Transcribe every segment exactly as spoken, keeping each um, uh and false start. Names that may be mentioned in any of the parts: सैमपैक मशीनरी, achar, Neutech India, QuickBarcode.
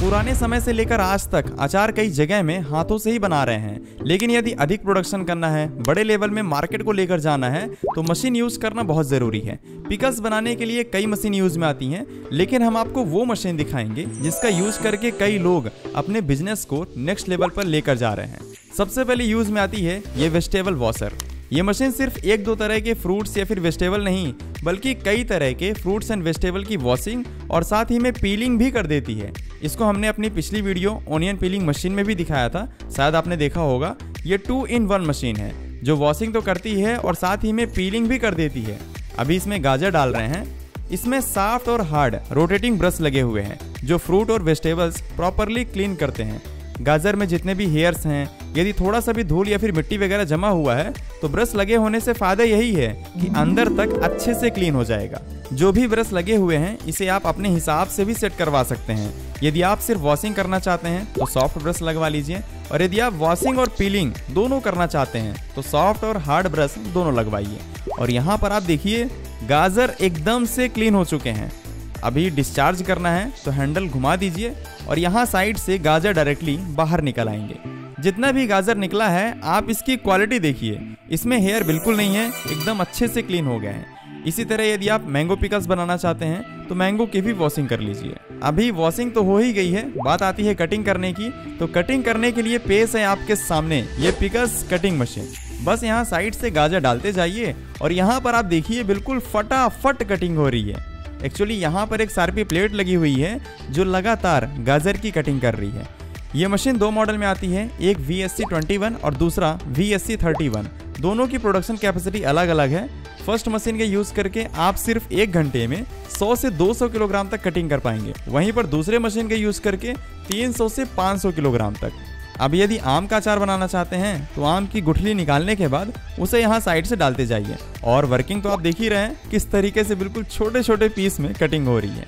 पुराने समय से लेकर आज तक अचार कई जगह में हाथों से ही बना रहे हैं, लेकिन यदि अधिक प्रोडक्शन करना है, बड़े लेवल में मार्केट को लेकर जाना है तो मशीन यूज करना बहुत जरूरी है। पिकल्स बनाने के लिए कई मशीन यूज में आती हैं, लेकिन हम आपको वो मशीन दिखाएंगे जिसका यूज करके कई लोग अपने बिजनेस को नेक्स्ट लेवल पर लेकर जा रहे हैं। सबसे पहले यूज में आती है ये वेजिटेबल वॉशर। ये मशीन सिर्फ एक दो तरह के फ्रूट्स या फिर वेजिटेबल नहीं, बल्कि कई तरह के फ्रूट्स एंड वेजिटेबल की वॉशिंग और साथ ही में पीलिंग भी कर देती है। इसको हमने अपनी पिछली वीडियो ऑनियन पीलिंग मशीन में भी दिखाया था, शायद आपने देखा होगा। ये टू इन वन मशीन है जो वॉशिंग तो करती है और साथ ही में पीलिंग भी कर देती है। अभी इसमें गाजर डाल रहे हैं। इसमें सॉफ्ट और हार्ड रोटेटिंग ब्रश लगे हुए हैं जो फ्रूट और वेजिटेबल्स प्रॉपरली क्लीन करते हैं। गाजर में जितने भी हेयर्स हैं, यदि थोड़ा सा भी धूल या फिर मिट्टी वगैरह जमा हुआ है तो ब्रश लगे होने से फायदा यही है कि अंदर तक अच्छे से क्लीन हो जाएगा। जो भी ब्रश लगे हुए हैं इसे आप अपने हिसाब से भी सेट करवा सकते हैं। यदि आप सिर्फ वॉशिंग करना चाहते हैं तो सॉफ्ट ब्रश लगवा लीजिए, और यदि आप वॉशिंग और पीलिंग दोनों करना चाहते हैं तो सॉफ्ट और हार्ड ब्रश दोनों लगवाइए। और यहाँ पर आप देखिए गाजर एकदम से क्लीन हो चुके हैं। अभी डिस्चार्ज करना है तो हैंडल घुमा दीजिए और यहाँ साइड से गाजर डायरेक्टली बाहर निकल आएंगे। जितना भी गाजर निकला है आप इसकी क्वालिटी देखिए, इसमें हेयर बिल्कुल नहीं है, एकदम अच्छे से क्लीन हो गए हैं। इसी तरह यदि आप मैंगो पिकल्स बनाना चाहते हैं तो मैंगो की भी वॉशिंग कर लीजिए। अभी वॉशिंग तो हो ही गई है, बात आती है कटिंग करने की। तो कटिंग करने के लिए पेश है आपके सामने ये पिकल्स कटिंग मशीन। बस यहाँ साइड से गाजर डालते जाइए और यहाँ पर आप देखिए बिल्कुल फटाफट कटिंग हो रही है। एक्चुअली यहाँ पर एक सार्पी प्लेट लगी हुई है जो लगातार गाजर की कटिंग कर रही है। ये मशीन दो मॉडल में आती है, एक V S C twenty one और दूसरा V S C thirty one. दोनों की प्रोडक्शन कैपेसिटी अलग अलग है। फर्स्ट मशीन के यूज़ करके आप सिर्फ एक घंटे में सौ से दो सौ किलोग्राम तक कटिंग कर पाएंगे, वहीं पर दूसरे मशीन के यूज़ करके तीन सौ से पाँच सौ किलोग्राम तक। अब यदि आम का अचार बनाना चाहते हैं तो आम की गुठली निकालने के बाद उसे यहाँ साइड से डालते जाइए, और वर्किंग तो आप देख ही रहे हैं किस तरीके से बिल्कुल छोटे छोटे पीस में कटिंग हो रही है।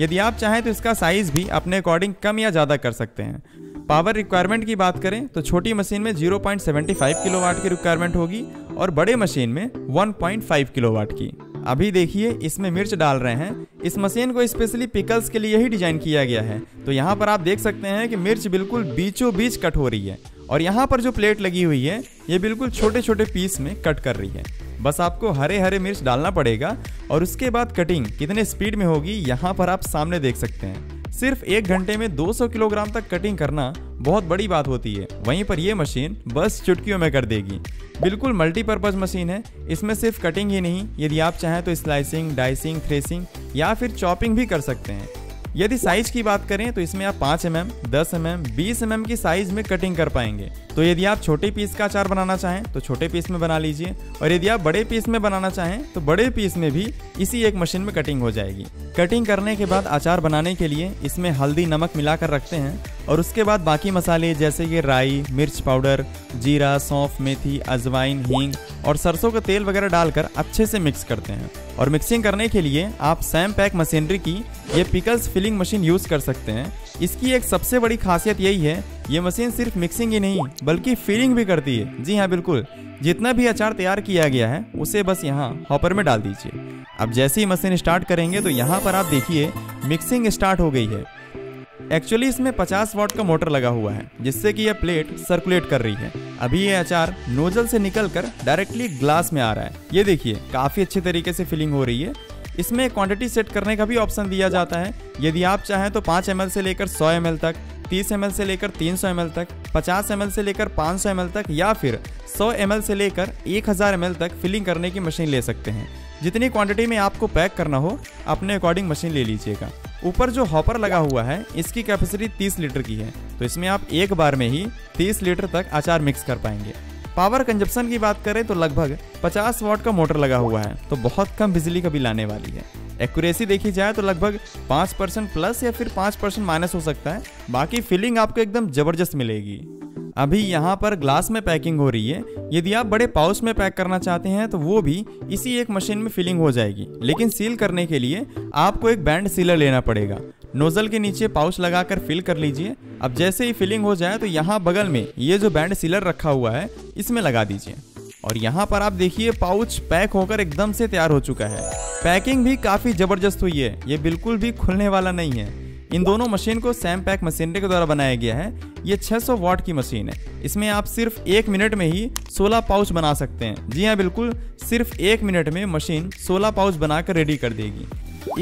यदि आप चाहें तो इसका साइज़ भी अपने अकॉर्डिंग कम या ज़्यादा कर सकते हैं। पावर रिक्वायरमेंट की बात करें तो छोटी मशीन में zero point seven five kilowatt की रिक्वायरमेंट होगी और बड़े मशीन में वन पॉइंट फाइव किलोवाट की। अभी देखिए इसमें मिर्च डाल रहे हैं। इस मशीन को स्पेशली पिकल्स के लिए ही डिजाइन किया गया है। तो यहाँ पर आप देख सकते हैं कि मिर्च बिल्कुल बीचों बीच कट हो रही है, और यहाँ पर जो प्लेट लगी हुई है ये बिल्कुल छोटे छोटे पीस में कट कर रही है। बस आपको हरे हरे मिर्च डालना पड़ेगा, और उसके बाद कटिंग कितने स्पीड में होगी यहाँ पर आप सामने देख सकते हैं। सिर्फ एक घंटे में दो सौ किलोग्राम तक कटिंग करना बहुत बड़ी बात होती है, वहीं पर यह मशीन बस चुटकियों में कर देगी। बिल्कुल मल्टीपर्पज़ मशीन है। इसमें सिर्फ कटिंग ही नहीं, यदि आप चाहें तो स्लाइसिंग, डाइसिंग, थ्रेसिंग या फिर चॉपिंग भी कर सकते हैं। यदि साइज की बात करें तो इसमें आप पाँच एम एम, दस एम एम, बीस एम एम की साइज में कटिंग कर पाएंगे। तो यदि आप छोटे पीस का अचार बनाना चाहें तो छोटे पीस में बना लीजिए, और यदि आप बड़े पीस में बनाना चाहें तो बड़े पीस में भी इसी एक मशीन में कटिंग हो जाएगी। कटिंग करने के बाद अचार बनाने के लिए इसमें हल्दी, नमक मिलाकर रखते हैं, और उसके बाद बाकी मसाले जैसे कि राई, मिर्च पाउडर, जीरा, सौंफ, मेथी, अजवाइन, हींग और सरसों का तेल वगैरह डालकर अच्छे से मिक्स करते हैं। और मिक्सिंग करने के लिए आप सैमपैक मशीनरी की ये पिकल्स फिलिंग मशीन यूज़ कर सकते हैं। इसकी एक सबसे बड़ी खासियत यही है, ये मशीन सिर्फ मिक्सिंग ही नहीं बल्कि फिलिंग भी करती है। जी हाँ, बिल्कुल जितना भी अचार तैयार किया गया है उसे बस यहाँ हॉपर में डाल दीजिए। अब जैसे ही मशीन स्टार्ट करेंगे तो यहाँ पर आप देखिए मिक्सिंग स्टार्ट हो गई है। एक्चुअली इसमें पचास वाट का मोटर लगा हुआ है जिससे कि यह प्लेट सर्कुलेट कर रही है। अभी ये अचार नोजल से निकलकर डायरेक्टली ग्लास में आ रहा है। ये देखिए काफ़ी अच्छे तरीके से फिलिंग हो रही है। इसमें क्वांटिटी सेट करने का भी ऑप्शन दिया जाता है। यदि आप चाहें तो पाँच एम एल से लेकर सौ एम एल तक, तीस एम एल से लेकर तीन सौ एम एल तक, पचास एम एल से लेकर पाँच सौ एम एल तक या फिर सौ एम एल से लेकर एक हज़ार एम एल तक फिलिंग करने की मशीन ले सकते हैं। जितनी क्वांटिटी में आपको पैक करना हो अपने अकॉर्डिंग मशीन ले लीजिएगा। ऊपर जो हॉपर लगा हुआ है इसकी कैपेसिटी तीस लीटर की है, तो इसमें आप एक बार में ही तीस लीटर तक अचार मिक्स कर पाएंगे। पावर कंजप्शन की बात करें तो लगभग पचास वाट का मोटर लगा हुआ है, तो बहुत कम बिजली का बिल आने वाली है। एक्यूरेसी देखी जाए तो लगभग पाँच परसेंट प्लस या फिर पाँच परसेंट माइनस हो सकता है। बाकी फिलिंग आपको एकदम ज़बरदस्त मिलेगी। अभी यहाँ पर ग्लास में पैकिंग हो रही है। यदि आप बड़े पाउच में पैक करना चाहते हैं तो वो भी इसी एक मशीन में फिलिंग हो जाएगी, लेकिन सील करने के लिए आपको एक बैंड सीलर लेना पड़ेगा। नोजल के नीचे पाउच लगाकर फिल कर लीजिए। अब जैसे ही फिलिंग हो जाए तो यहाँ बगल में ये जो बैंड सीलर रखा हुआ है इसमें लगा दीजिए, और यहाँ पर आप देखिए पाउच पैक होकर एकदम से तैयार हो चुका है। पैकिंग भी काफ़ी ज़बरदस्त हुई है, ये बिल्कुल भी खुलने वाला नहीं है। इन दोनों मशीन को सैमपैक मशीनरी के द्वारा बनाया गया है। ये छह सौ वाट की मशीन है। इसमें आप सिर्फ एक मिनट में ही सोलह पाउच बना सकते हैं। जी हाँ, बिल्कुल सिर्फ एक मिनट में मशीन सोलह पाउच बनाकर रेडी कर देगी।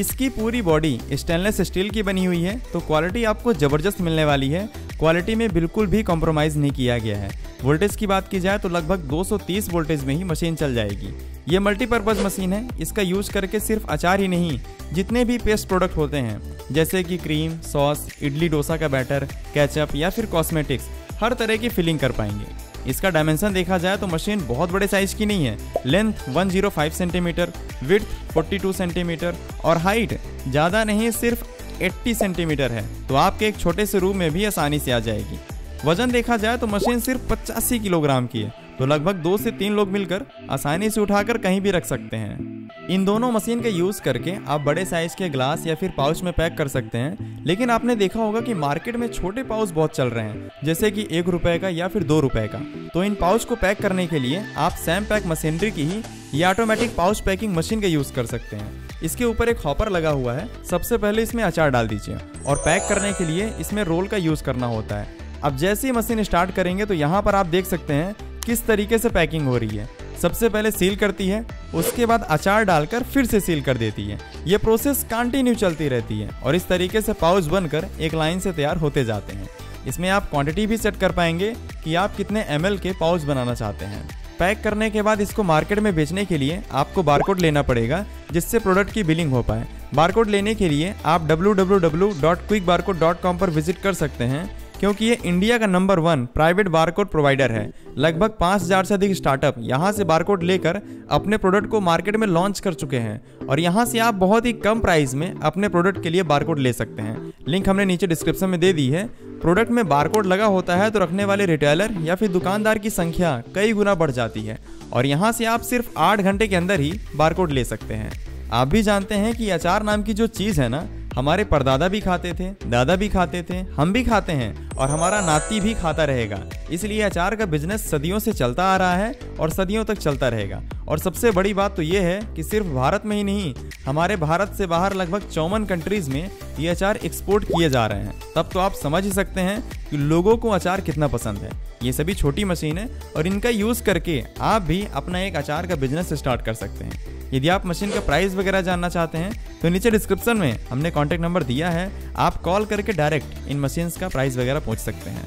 इसकी पूरी बॉडी स्टेनलेस स्टील की बनी हुई है, तो क्वालिटी आपको ज़बरदस्त मिलने वाली है। क्वालिटी में बिल्कुल भी कॉम्प्रोमाइज़ नहीं किया गया है। वोल्टेज की बात की जाए तो लगभग दो सौ तीस वोल्टेज में ही मशीन चल जाएगी। ये मल्टीपर्पज़ मशीन है। इसका यूज करके सिर्फ अचार ही नहीं, जितने भी पेस्ट प्रोडक्ट होते हैं जैसे कि क्रीम, सॉस, इडली डोसा का बैटर, केचप या फिर कॉस्मेटिक्स, हर तरह की फिलिंग कर पाएंगे। इसका डायमेंशन देखा जाए तो मशीन बहुत बड़े साइज की नहीं है। लेंथ एक सौ पाँच सेंटीमीटर, विड्थ बयालीस सेंटीमीटर और हाइट ज़्यादा नहीं सिर्फ अस्सी सेंटीमीटर है, तो आपके एक छोटे से रूम में भी आसानी से आ जाएगी। वजन देखा जाए तो मशीन सिर्फ पचासी किलोग्राम की है, तो लगभग दो से तीन लोग मिलकर आसानी से उठाकर कहीं भी रख सकते हैं। इन दोनों मशीन का यूज़ करके आप बड़े साइज के ग्लास या फिर पाउच में पैक कर सकते हैं। लेकिन आपने देखा होगा कि मार्केट में छोटे पाउच बहुत चल रहे हैं, जैसे कि एक रुपये का या फिर दो रुपये का। तो इन पाउच को पैक करने के लिए आप सैमपैक मशीनरी की ही या ऑटोमेटिक पाउच पैकिंग मशीन का यूज़ कर सकते हैं। इसके ऊपर एक हॉपर लगा हुआ है। सबसे पहले इसमें अचार डाल दीजिए और पैक करने के लिए इसमें रोल का यूज़ करना होता है। अब जैसे ही मशीन स्टार्ट करेंगे तो यहाँ पर आप देख सकते हैं किस तरीके से पैकिंग हो रही है। सबसे पहले सील करती है, उसके बाद अचार डालकर फिर से सील कर देती है। ये प्रोसेस कंटिन्यू चलती रहती है और इस तरीके से पाउच बनकर एक लाइन से तैयार होते जाते हैं। इसमें आप क्वांटिटी भी सेट कर पाएंगे कि आप कितने एमएल के पाउच बनाना चाहते हैं। पैक करने के बाद इसको मार्केट में बेचने के लिए आपको बारकोड लेना पड़ेगा, जिससे प्रोडक्ट की बिलिंग हो पाए। बारकोड लेने के लिए आप W W W dot quick barcode dot com पर विजिट कर सकते हैं, क्योंकि ये इंडिया का number one private barcode provider है। लगभग पाँच हज़ार से अधिक स्टार्टअप यहाँ से बारकोड लेकर अपने प्रोडक्ट को मार्केट में लॉन्च कर चुके हैं और यहाँ से आप बहुत ही कम प्राइस में अपने प्रोडक्ट के लिए बारकोड ले सकते हैं। लिंक हमने नीचे डिस्क्रिप्शन में दे दी है। प्रोडक्ट में बारकोड लगा होता है तो रखने वाले रिटेलर या फिर दुकानदार की संख्या कई गुना बढ़ जाती है और यहाँ से आप सिर्फ आठ घंटे के अंदर ही बारकोड ले सकते हैं। आप भी जानते हैं कि अचार नाम की जो चीज़ है ना, हमारे परदादा भी खाते थे, दादा भी खाते थे, हम भी खाते हैं और हमारा नाती भी खाता रहेगा। इसलिए अचार का बिजनेस सदियों से चलता आ रहा है और सदियों तक चलता रहेगा। और सबसे बड़ी बात तो ये है कि सिर्फ भारत में ही नहीं, हमारे भारत से बाहर लगभग चौवन कंट्रीज़ में ये अचार एक्सपोर्ट किए जा रहे हैं। तब तो आप समझ ही सकते हैं कि लोगों को अचार कितना पसंद है। ये सभी छोटी मशीन है और इनका यूज़ करके आप भी अपना एक अचार का बिजनेस स्टार्ट कर सकते हैं। यदि आप मशीन का प्राइस वगैरह जानना चाहते हैं तो नीचे डिस्क्रिप्शन में हमने कॉन्टैक्ट नंबर दिया है। आप कॉल करके डायरेक्ट इन मशीन्स का प्राइस वगैरह पूछ सकते हैं।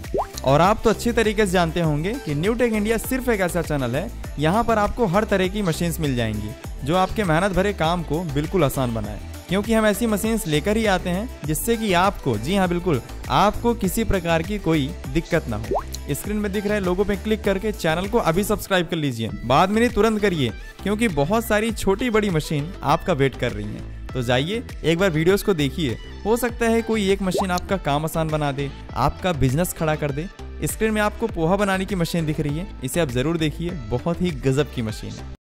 और आप तो अच्छी तरीके से जानते होंगे कि न्यूटेक इंडिया सिर्फ एक ऐसा चैनल है, यहाँ पर आपको हर तरह की मशीन्स मिल जाएंगी जो आपके मेहनत भरे काम को बिल्कुल आसान बनाए, क्योंकि हम ऐसी मशीन्स लेकर ही आते हैं जिससे कि आपको, जी हाँ बिल्कुल, आपको किसी प्रकार की कोई दिक्कत ना हो। स्क्रीन में दिख रहे लोगों पे क्लिक करके चैनल को अभी सब्सक्राइब कर लीजिए, बाद में नहीं तुरंत करिए, क्योंकि बहुत सारी छोटी बड़ी मशीन आपका वेट कर रही हैं। तो जाइए एक बार वीडियोस को देखिए, हो सकता है कोई एक मशीन आपका काम आसान बना दे, आपका बिजनेस खड़ा कर दे। स्क्रीन में आपको पोहा बनाने की मशीन दिख रही है, इसे आप ज़रूर देखिए, बहुत ही गजब की मशीन है।